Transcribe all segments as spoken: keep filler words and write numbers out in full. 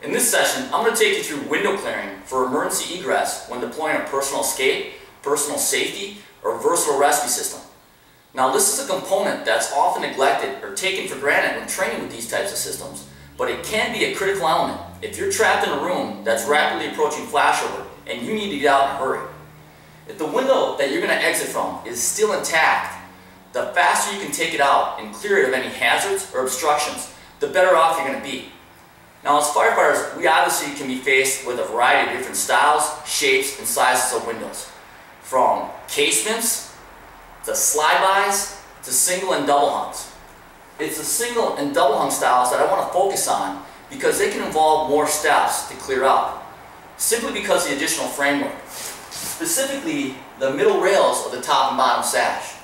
In this session, I'm going to take you through window clearing for emergency egress when deploying a personal escape, personal safety, or versatile rescue system. Now, this is a component that's often neglected or taken for granted when training with these types of systems, but it can be a critical element if you're trapped in a room that's rapidly approaching flashover and you need to get out in a hurry. If the window that you're going to exit from is still intact, the faster you can take it out and clear it of any hazards or obstructions, the better off you're going to be. Now, as firefighters, we obviously can be faced with a variety of different styles, shapes, and sizes of windows, from casements, to slide-bys, to single and double hungs. It's the single and double hung styles that I want to focus on because they can involve more steps to clear out, simply because of the additional framework, specifically the middle rails of the top and bottom sash.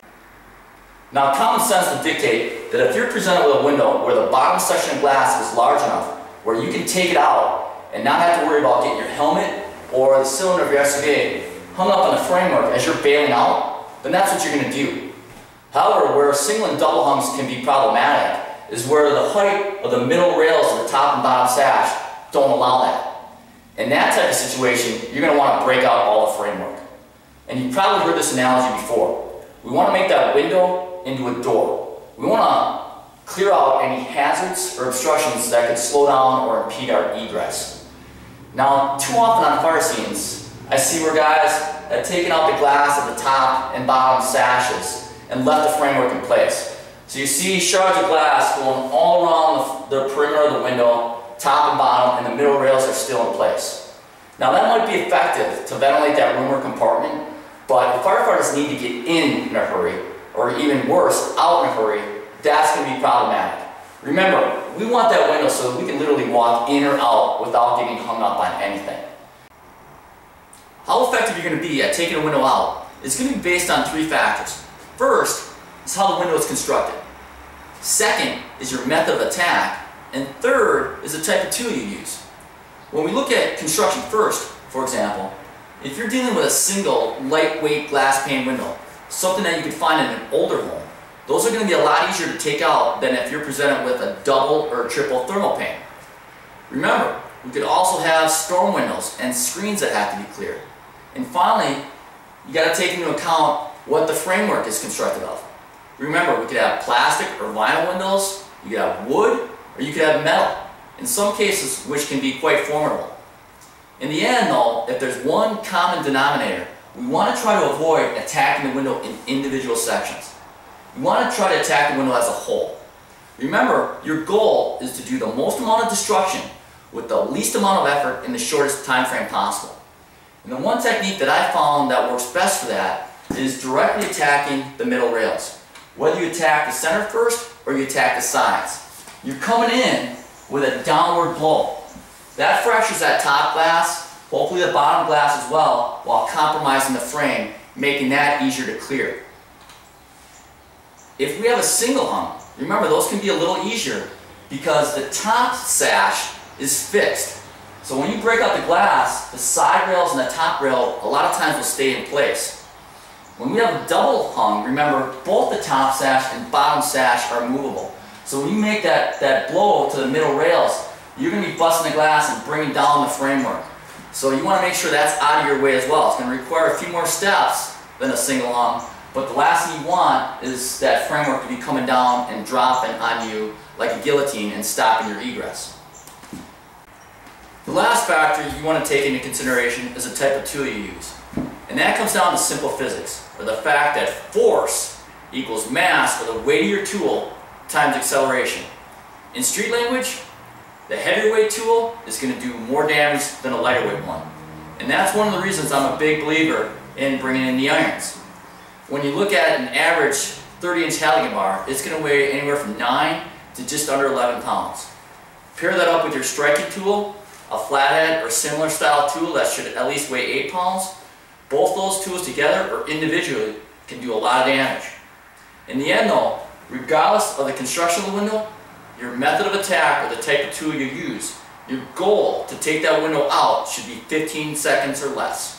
Now, common sense would dictate that if you're presented with a window where the bottom section of glass is large enough where you can take it out and not have to worry about getting your helmet or the cylinder of your S U V hung up on the framework as you're bailing out, then that's what you're going to do. However, where single and double hungs can be problematic is where the height of the middle rails of the top and bottom sash don't allow that. In that type of situation, you're going to want to break out all the framework. And you've probably heard this analogy before. We want to make that window into a door. We want to clear out any hazards or obstructions that could slow down or impede our egress. Now, too often on fire scenes, I see where guys have taken out the glass of the top and bottom sashes and left the framework in place. So you see shards of glass going all around the, the perimeter of the window, top and bottom, and the middle rails are still in place. Now, that might be effective to ventilate that room or compartment, but if firefighters need to get in in a hurry, or even worse, out in a hurry, that's going to be problematic. Remember, we want that window so that we can literally walk in or out without getting hung up on anything. How effective you're going to be at taking a window out is going to be based on three factors. First is how the window is constructed. Second is your method of attack. And third is the type of tool you use. When we look at construction first, for example, if you're dealing with a single lightweight glass pane window, something that you could find in an older home, those are going to be a lot easier to take out than if you're presented with a double or a triple thermal pane. Remember, we could also have storm windows and screens that have to be cleared. And finally, you got to take into account what the framework is constructed of. Remember, we could have plastic or vinyl windows, you could have wood, or you could have metal, in some cases which can be quite formidable. In the end though, if there's one common denominator, we want to try to avoid attacking the window in individual sections. You want to try to attack the window as a whole. Remember, your goal is to do the most amount of destruction with the least amount of effort in the shortest time frame possible. And the one technique that I found that works best for that is directly attacking the middle rails. Whether you attack the center first or you attack the sides, you're coming in with a downward blow. That fractures that top glass, hopefully the bottom glass as well, while compromising the frame, making that easier to clear. If we have a single hung, remember those can be a little easier because the top sash is fixed. So when you break out the glass, the side rails and the top rail a lot of times will stay in place. When we have a double hung, remember both the top sash and bottom sash are movable. So when you make that, that blow to the middle rails, you're going to be busting the glass and bringing down the framework. So you want to make sure that's out of your way as well. It's going to require a few more steps than a single hung. But the last thing you want is that framework to be coming down and dropping on you like a guillotine and stopping your egress. The last factor you want to take into consideration is the type of tool you use. And that comes down to simple physics, or the fact that force equals mass, or the weight of your tool, times acceleration. In street language, the heavier weight tool is going to do more damage than a lighter weight one. And that's one of the reasons I'm a big believer in bringing in the irons. When you look at an average thirty inch Halligan bar, it's going to weigh anywhere from nine to just under eleven pounds. Pair that up with your striking tool, a flathead or similar style tool that should at least weigh eight pounds. Both those tools together or individually can do a lot of damage. In the end though, regardless of the construction of the window, your method of attack or the type of tool you use, your goal to take that window out should be fifteen seconds or less.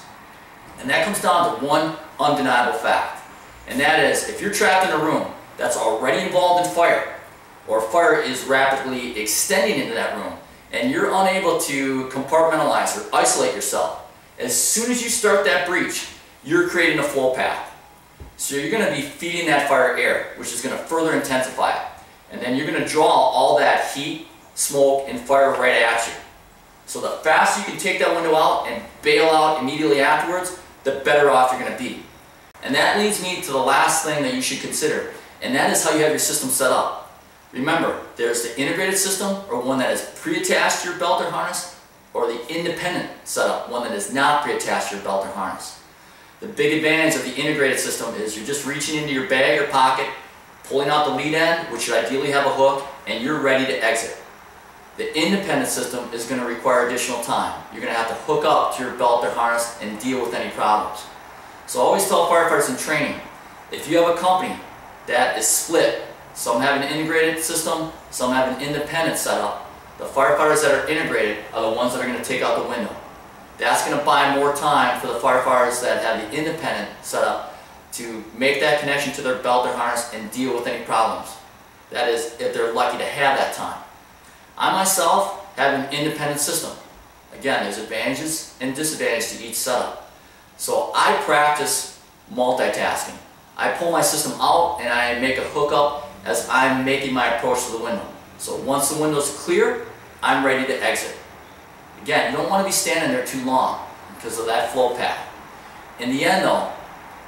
And that comes down to one undeniable fact, and that is if you're trapped in a room that's already involved in fire, or fire is rapidly extending into that room and you're unable to compartmentalize or isolate yourself, as soon as you start that breach, you're creating a flow path. So you're going to be feeding that fire air, which is going to further intensify it. And then you're going to draw all that heat, smoke, and fire right at you. So the faster you can take that window out and bail out immediately afterwards, the better off you're going to be. And that leads me to the last thing that you should consider, and that is how you have your system set up. Remember, there's the integrated system, or one that is pre-attached to your belt or harness, or the independent setup, one that is not pre-attached to your belt or harness. The big advantage of the integrated system is you're just reaching into your bag or pocket, pulling out the lead end, which should ideally have a hook, and you're ready to exit. The independent system is going to require additional time. You're going to have to hook up to your belt or harness and deal with any problems. So I always tell firefighters in training, if you have a company that is split, some have an integrated system, some have an independent setup, the firefighters that are integrated are the ones that are going to take out the window. That's going to buy more time for the firefighters that have the independent setup to make that connection to their belt or harness and deal with any problems. That is, if they're lucky to have that time. I myself have an independent system. Again, there's advantages and disadvantages to each setup. So I practice multitasking. I pull my system out and I make a hookup as I'm making my approach to the window. So once the window's clear, I'm ready to exit. Again, you don't want to be standing there too long because of that flow path. In the end though,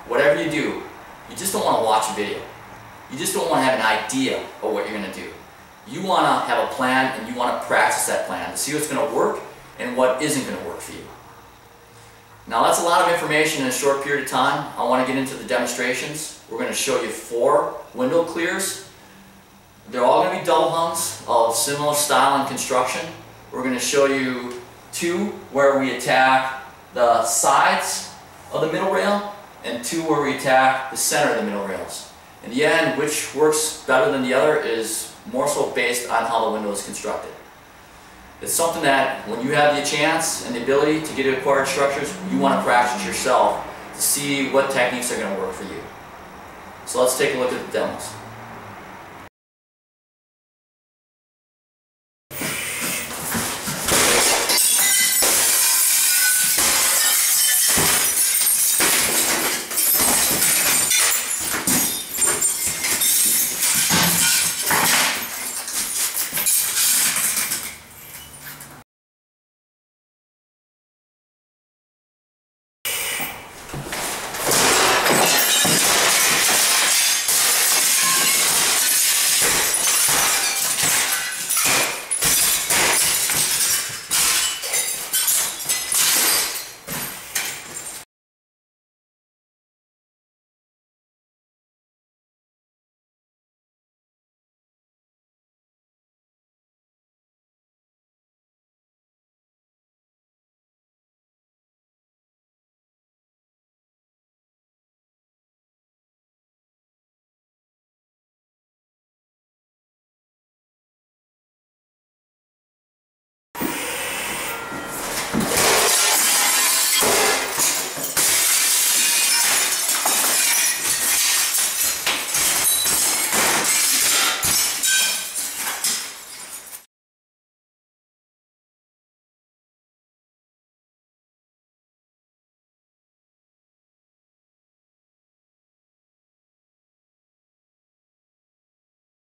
whatever you do, you just don't want to watch a video. You just don't want to have an idea of what you're going to do. You want to have a plan, and you want to practice that plan to see what's going to work and what isn't going to work for you. Now that's a lot of information in a short period of time. I want to get into the demonstrations. We're going to show you four window clears. They're all going to be double hungs of similar style and construction. We're going to show you two where we attack the sides of the middle rail, and two where we attack the center of the middle rails. In the end, which works better than the other is more so based on how the window is constructed. It's something that when you have the chance and the ability to get to acquired structures, you want to practice yourself to see what techniques are going to work for you. So let's take a look at the demos.